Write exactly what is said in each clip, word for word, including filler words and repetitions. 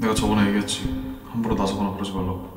내가 저번에 얘기했지. 함부로 나서거나 그러지 말라고.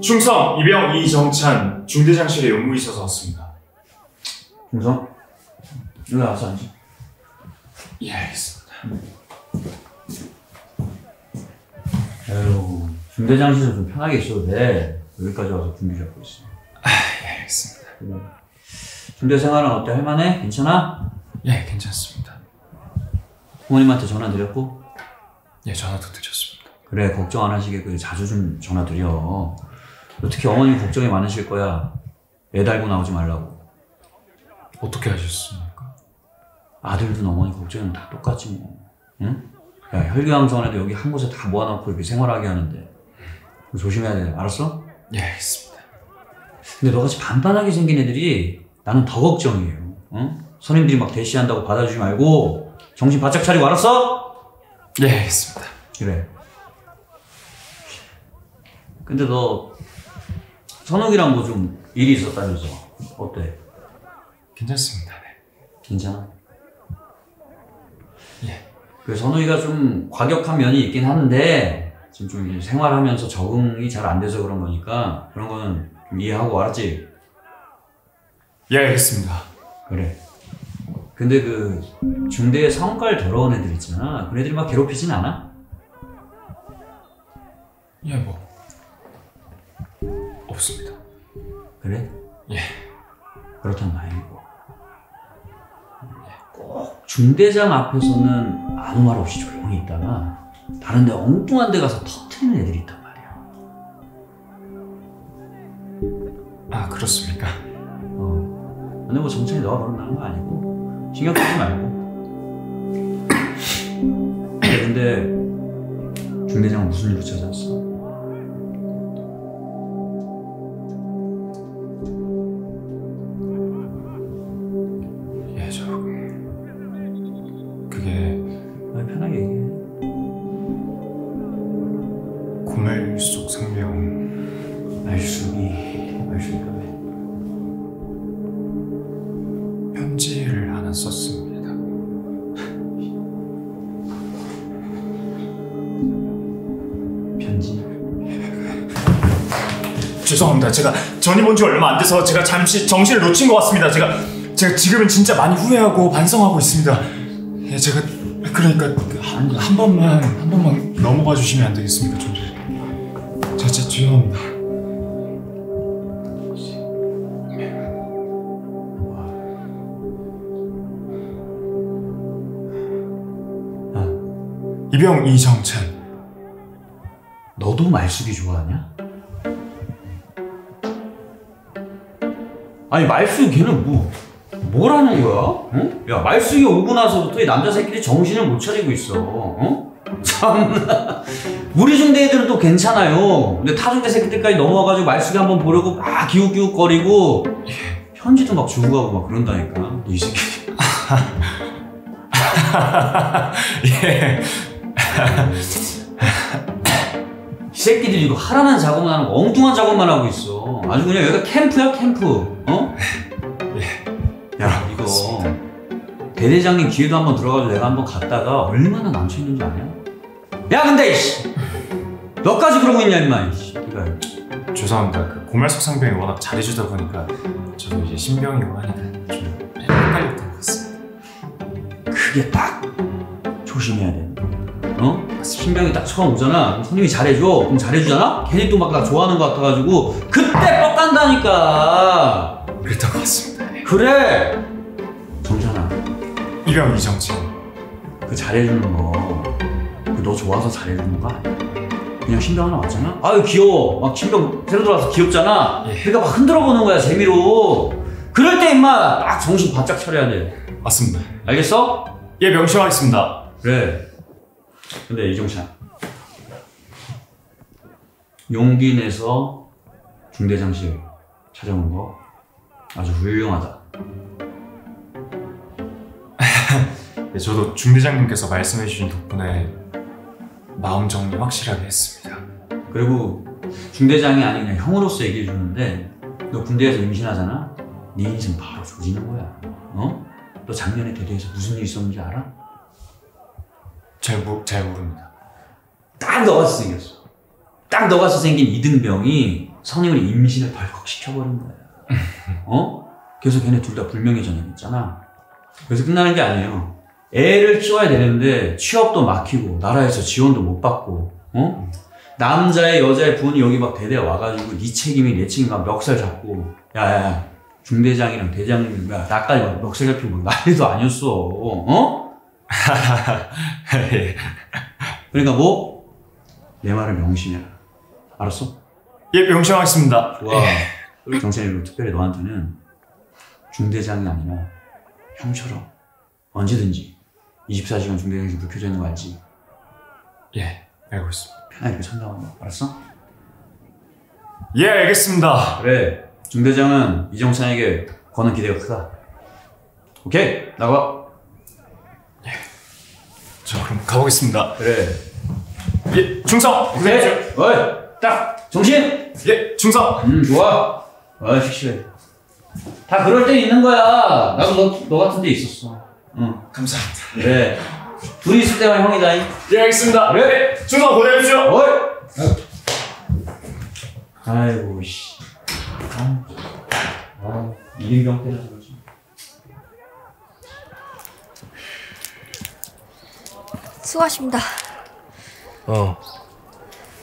충성, 이병, 이정찬, 중대장실에 용무 있어서 왔습니다. 충성? 일로 와서 앉아. 예, 알겠습니다. 에휴, 중대장실에서 좀 편하게 있어도 돼. 여기까지 와서 군비 잡고 있어. 아, 예, 알겠습니다. 그래. 중대 생활은 어때? 할만해? 괜찮아? 예, 괜찮습니다. 부모님한테 전화 드렸고? 예, 전화도 드렸습니다. 그래, 걱정 안 하시게 그 자주 좀 전화 드려. 특히 어머님 걱정이 많으실 거야. 애 달고 나오지 말라고. 어떻게 하셨습니까? 아들도 어머니 걱정은 다 똑같지 뭐. 응? 야, 혈기왕성한애도 여기 한 곳에 다 모아놓고 이렇게 생활하게 하는데 조심해야 돼. 알았어? 예, 알겠습니다. 근데 너같이 반반하게 생긴 애들이 나는 더 걱정이에요. 응? 선임들이 막 대시한다고 받아주지 말고 정신 바짝 차리고, 알았어? 예, 알겠습니다. 그래. 근데 너 선욱이랑 뭐 좀 일이 있었다면서. 어때? 괜찮습니다. 네. 괜찮아? 예. 그 선욱이가 좀 과격한 면이 있긴 하는데 지금 좀 생활하면서 적응이 잘 안 돼서 그런 거니까 그런 거는 좀 이해하고, 알았지? 예, 알겠습니다. 그래. 근데 그 중대에 성깔 더러운 애들 있잖아. 그 애들이 막 괴롭히진 않아? 예, 뭐 없습니다. 그래? 예. 그렇다면 다행이고. 꼭 중대장 앞에서는 아무 말 없이 조용히 있다가 다른 데 엉뚱한 데 가서 터트리는 애들이 있단 말이야. 아, 그렇습니까? 어. 근데 뭐 정찬이 너가 그런 나은 거 아니고 신경 쓰지 말고. 근데 중대장은 무슨 일로 찾아왔어? 말숙 상병. 말숙이 말숙이가 왜? 편지를 하나 썼습니다. 편지? 죄송합니다. 제가 전임 온 지 얼마 안 돼서 제가 잠시 정신을 놓친 것 같습니다. 제가 제가 지금은 진짜 많이 후회하고 반성하고 있습니다. 예, 제가 그러니까 한, 한 번만 한 번만 넘어가 주시면 안 되겠습니까, 좀. 진짜 죄송합니다. 아. 이병, 이정찬, 너도 말숙이 좋아하냐? 아니 말숙이 걔는 뭐 뭐라는 거야? 응? 야, 말숙이 오고 나서부터 이 남자 새끼들이 정신을 못 차리고 있어. 응? 참나. 우리 중대 애들은 또 괜찮아요. 근데 타중대 새끼들까지 넘어와가지고 말숙이 한번 보려고 막 기웃기웃거리고 편지도 막 주고 가고 막 그런다니까. 이 새끼. 예. 이 새끼들이 이거 하라는 작업만 하는 거, 엉뚱한 작업만 하고 있어. 아주 그냥 여기가 캠프야, 캠프. 어? 예. 야, 이거 대대장님 기회도 한번 들어가서 내가 한번 갔다가 얼마나 남쳐있는지 아냐? 야, 근데 이씨! 너까지 그러고 있냐 임마. 이거 죄송합니다. 그 고말석 상병이 워낙 잘해주다 보니까 저도 이제 신병이고 하니까 좀 헷갈렸던 것 같습니다. 그게 딱 조심해야 돼. 어? 신병이 딱 처음 오잖아. 선임이 잘해줘. 그럼 잘해주잖아? 괜히 또 막 나 좋아하는 것 같아가지고 그때 뻑 간다니까. 그랬던 것 같습니다. 그래! 정찬아. 이병, 이정찬, 그 잘해주는 거 너 좋아서 잘해주는 거 아니야? 그냥 신병 하나 왔잖아? 아유 귀여워. 막 신병 새로 들어와서 귀엽잖아? 예. 그러니까 막 흔들어 보는 거야 재미로. 그럴 때 임마 딱 정신 바짝 차려야 돼. 맞습니다. 알겠어? 예, 명심하겠습니다. 그래. 근데 이정찬, 용기 내서 중대장실 찾아온 거 아주 훌륭하다. 네, 저도 중대장님께서 말씀해 주신 덕분에 마음 정리 확실하게 했습니다. 그리고 중대장이 아닌 그냥 형으로서 얘기해 주는데, 너 군대에서 임신하잖아? 네 인생 바로 조지는 거야. 어? 너 작년에 대대에서 무슨 일 있었는지 알아? 잘, 모, 잘 모릅니다. 딱 너같이 생겼어. 딱 너같이 생긴 이등병이 성형을 임신을 벌컥 시켜버린 거야. 어? 그래서 걔네 둘 다 불명예 전역했잖아. 그래서 끝나는 게 아니에요. 애를 키워야 되는데 취업도 막히고 나라에서 지원도 못 받고, 어? 남자의 여자의 부모님 여기 막 대대에 와가지고 네 책임이 내 책임 막 멱살 잡고, 야야야 중대장이랑 대장님 나까지 막 멱살 잡히고 막 난리도 아니었어. 어? 그러니까 뭐 내 말을 명심해라. 알았어? 예, 명심하겠습니다. 좋아. 우리 경찰이 특별히 너한테는 중대장이 아니라 형처럼 언제든지 이십사 시간 중대장에서 불켜져 있는 거 알지? 예, 알고 있습니다. 편하게 참다고 한 거 알았어? 예, 알겠습니다. 그래, 중대장은 이정찬에게 거는 기대가 크다. 오케이, 나가. 예, 저 그럼 가보겠습니다. 그래. 예, 충성! 고생해. 어이, 딱! 정신! 예, 충성! 음, 좋아. 아, 씩씩해. 다 그럴 때 있는 거야. 나도 너, 너 같은 데 있었어. 응, 감사합니다. 그래. 둘이 있을 때만 형이다잉. 예, 알겠습니다. 그래. 충성 보내주십시오. 어이! 아이고, 씨. 아, 아, 이등병 때라서 그러지. 수고하십니다. 어,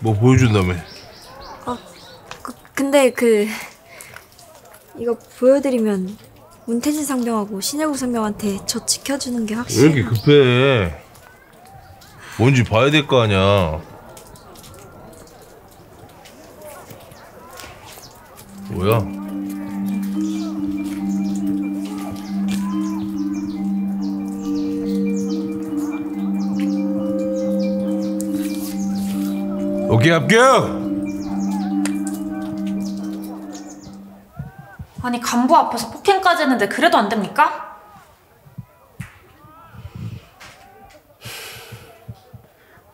뭐 보여준다며. 아, 그, 근데 그... 이거 보여드리면 문태진 상병하고 신혜국 상병한테 저 지켜주는 게 확실해. 왜 이렇게 급해? 뭔지 봐야 될 거 아니야. 뭐야? 오케이, 합격! 아니 간부 앞에서 폭행까지 했는데 그래도 안 됩니까?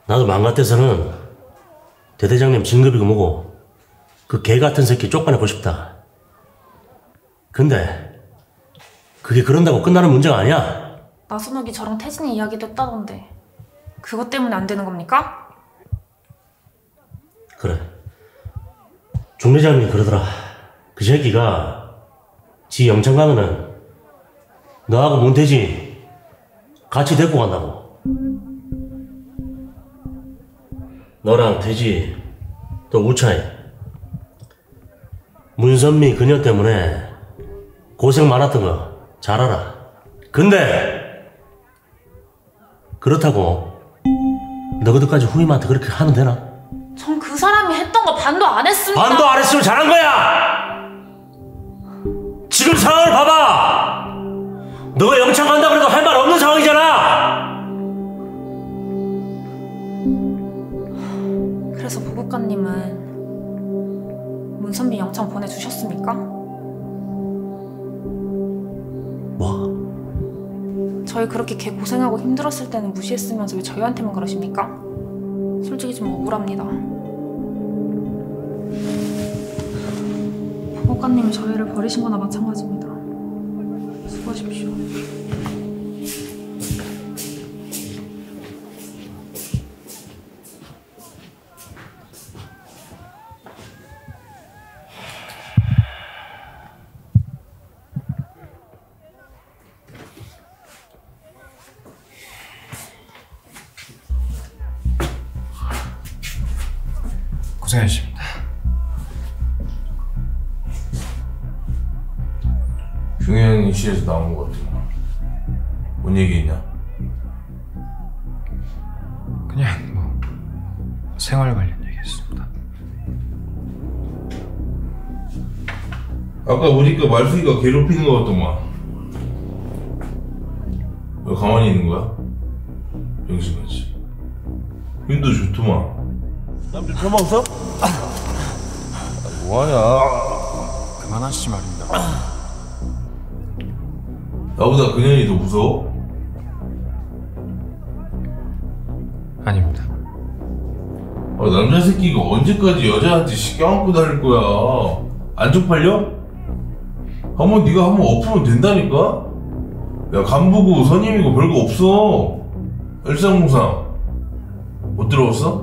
나도 맘 같아서는 대대장님 진급이고 뭐고 그 개같은 새끼 쫓아내고 싶다. 근데 그게 그런다고 끝나는 문제가 아니야. 나순욱이 저랑 태진이 이야기도 했다던데 그것 때문에 안 되는 겁니까? 그래, 중대장님이 그러더라. 그 새끼가 지 영창 가면은 너하고 문태진 같이 데리고 간다고. 너랑 태진 또 우찬이 문선미 그녀 때문에 고생 많았던 거 잘 알아. 근데 그렇다고 너희들까지 후임한테 그렇게 하면 되나? 전 그 사람이 했던 거 반도 안 했습니다. 반도 안 했으면 잘한 거야. 지금 상황을 봐봐! 너가 영창 간다 그래도 할 말 없는 상황이잖아! 그래서 보급관님은 문선미 영창 보내주셨습니까? 뭐? 저희 그렇게 걔 고생하고 힘들었을 때는 무시했으면서 왜 저희한테만 그러십니까? 솔직히 좀 억울합니다. 보관님이 저희를 버리신 거나 마찬가지입니다. 수고하십시오. 고생하십시오. 중요한 이슈에서 나온 것 같아. 뭔 얘기냐? 그냥 뭐 생활 관련 얘기야. 아까 보니까 말숙이가 괴롭히는 것 같더만. 왜 가만히 있는 거야? 정신같이. 힘도 좋더만. 남들 처먹었어? 뭐하냐? 그만하시지 말입니다. 나보다 그 년이 더 무서워? 아닙니다. 아, 남자 새끼가 언제까지 여자한테 시켜 안고 다닐 거야? 안 쪽팔려? 한번 네가 한번 엎으면 된다니까? 야, 간부고 선임이고 별거 없어. 일상공상 못 들어봤어?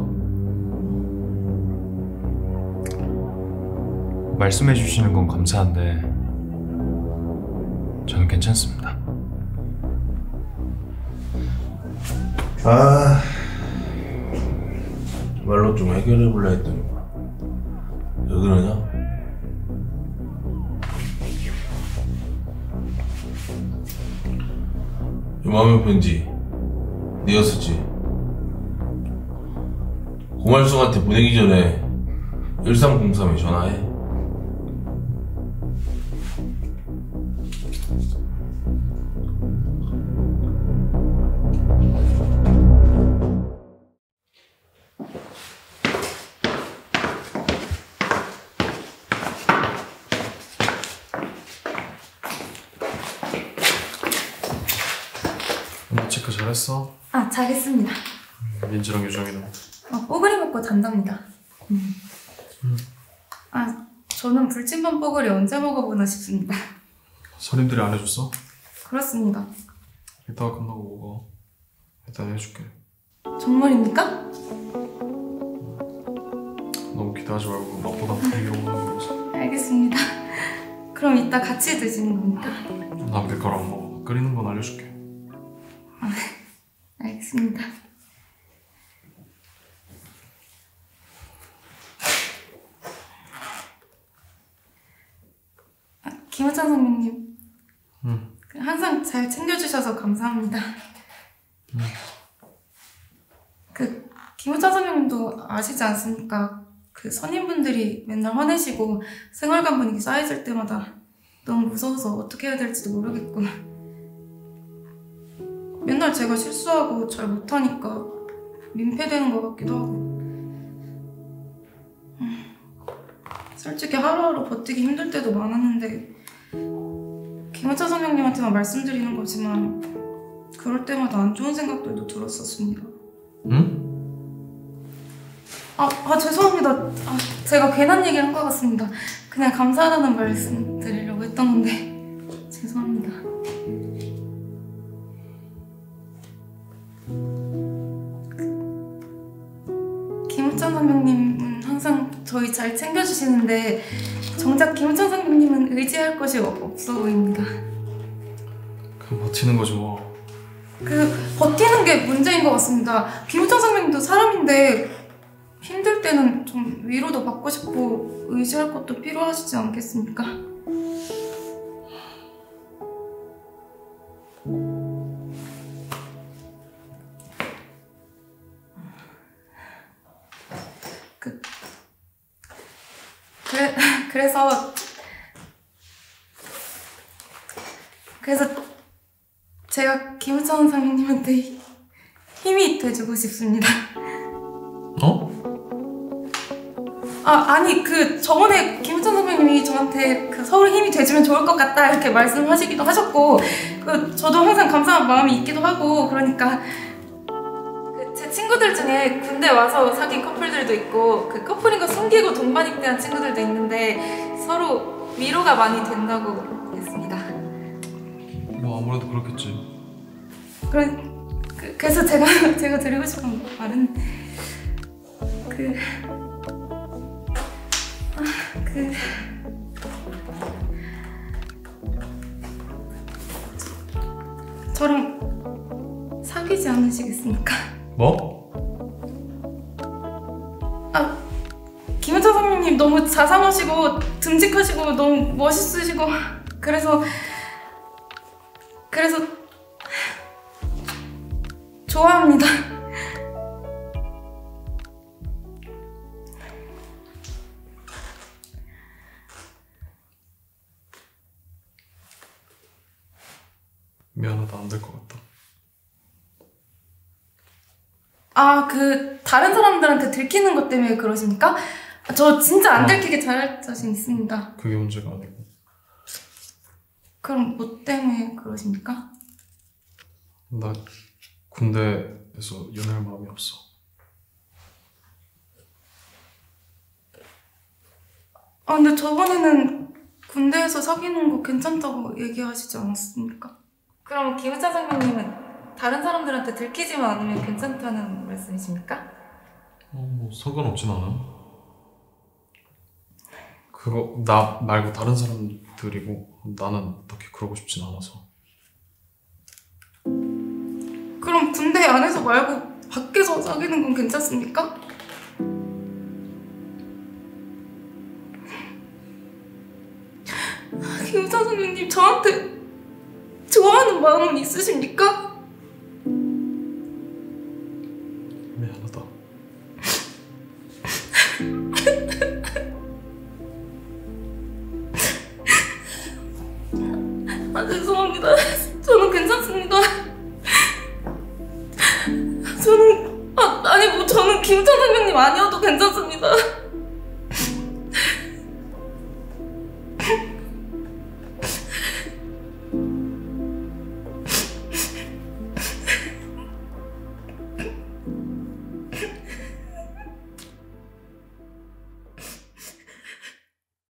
말씀해 주시는 건 감사한데 저는 괜찮습니다. 아... 말로 좀 해결해 볼라 했더니 왜 그러냐? 이 마음의 편지 네가 썼지? 고말숙한테 보내기 전에 일삼공삼에 전화해. 체크 잘했어? 아, 잘했습니다. 민지랑 유정이는? 아, 뽀글이 먹고 잔답니다. 음. 음. 아, 저는 불침번 뽀글이 언제 먹어보나 싶습니다. 선임들이 안 해줬어? 그렇습니다. 이따가 끝나고 먹어. 일단 해줄게. 정말입니까? 너무 기대하지 말고 나보다 분위기 오는 거지. 알겠습니다. 그럼 이따 같이 드시는 겁니까? 나 밀가루 안 먹어. 끓이는 건 알려줄게. 알겠습니다. 아, 김우찬 선배님. 응. 항상 잘 챙겨주셔서 감사합니다. 응. 그 김우찬 선배님도 아시지 않습니까? 그 선임분들이 맨날 화내시고 생활관 분위기 쌓여질 때마다 너무 무서워서 어떻게 해야 될지도 모르겠고 맨날 제가 실수하고 잘 못하니까 민폐되는 것 같기도 하고 솔직히 하루하루 버티기 힘들 때도 많았는데 김우찬 선생님한테만 말씀드리는 거지만 그럴 때마다 안 좋은 생각들도 들었었습니다. 응? 아, 아 죄송합니다. 아, 제가 괜한 얘기를 한 것 같습니다. 그냥 감사하다는 말씀 드리려고 했던 건데 죄송합니다. 김우찬 선배님은 항상 저희 잘 챙겨주시는데 정작 김우찬 선배님은 의지할 것이 없어 보입니다. 그냥 버티는 거지 뭐. 그 버티는 게 문제인 것 같습니다. 김우찬 선배님도 사람인데 힘들 때는 좀 위로도 받고 싶고 의지할 것도 필요하시지 않겠습니까? 그래, 그래서 그래서 제가 김우찬 선생님한테 힘이 돼주고 싶습니다. 어? 아, 아니 그 저번에 김우찬 선생님이 저한테 그 서로 힘이 돼주면 좋을 것 같다 이렇게 말씀하시기도 하셨고 그 저도 항상 감사한 마음이 있기도 하고 그러니까 친구들 중에 군대 와서 사귄 커플들도 있고 그 커플인 거 숨기고 동반입대한 친구들도 있는데 서로 위로가 많이 된다고 했습니다. 뭐 아무래도 그렇겠지. 그래, 그, 그래서 제가 제가 드리고 싶은 말은 그... 아, 그... 저, 저랑 사귀지 않으시겠습니까? 뭐? 아, 김우찬 선배님 너무 자상하시고 듬직하시고 너무 멋있으시고 그래서 그래서 좋아합니다. 미안하다, 안 될 것 같다. 아, 그 다른 사람들한테 들키는 것 때문에 그러십니까? 저 진짜 안 들키게 잘할 자신 있습니다. 그게 문제가 아니고. 그럼 뭐 때문에 그러십니까? 나 군대에서 연애할 마음이 없어. 아, 근데 저번에는 군대에서 사귀는 거 괜찮다고 얘기하시지 않았습니까? 그럼 김우찬 선배님은 다른 사람들한테 들키지만 않으면 괜찮다는 말씀이십니까? 어, 뭐 상관없진 않아. 그거 나 말고 다른 사람들이고 나는 딱히 그러고 싶진 않아서. 그럼 군대 안에서 말고 밖에서 사귀는 건 괜찮습니까? 김우찬 선배님, 저한테 좋아하는 마음은 있으십니까? 미안하다. 아, 죄송합니다. 저는 괜찮습니다. 저는... 아, 아니 뭐 저는 김우찬 선배님 아니어도 괜찮습니다.